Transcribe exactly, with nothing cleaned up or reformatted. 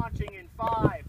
launching in five.